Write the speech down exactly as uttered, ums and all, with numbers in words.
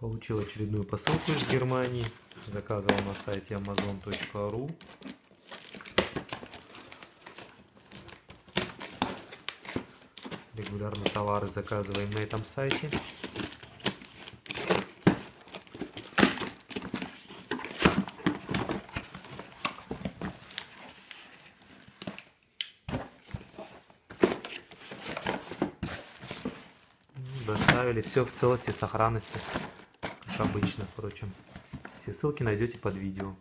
Получил очередную посылку из Германии. Заказывал на сайте амазон точка ру. Регулярно товары заказываем на этом сайте. Доставили все в целости и сохранности, как обычно, впрочем. Все ссылки найдете под видео.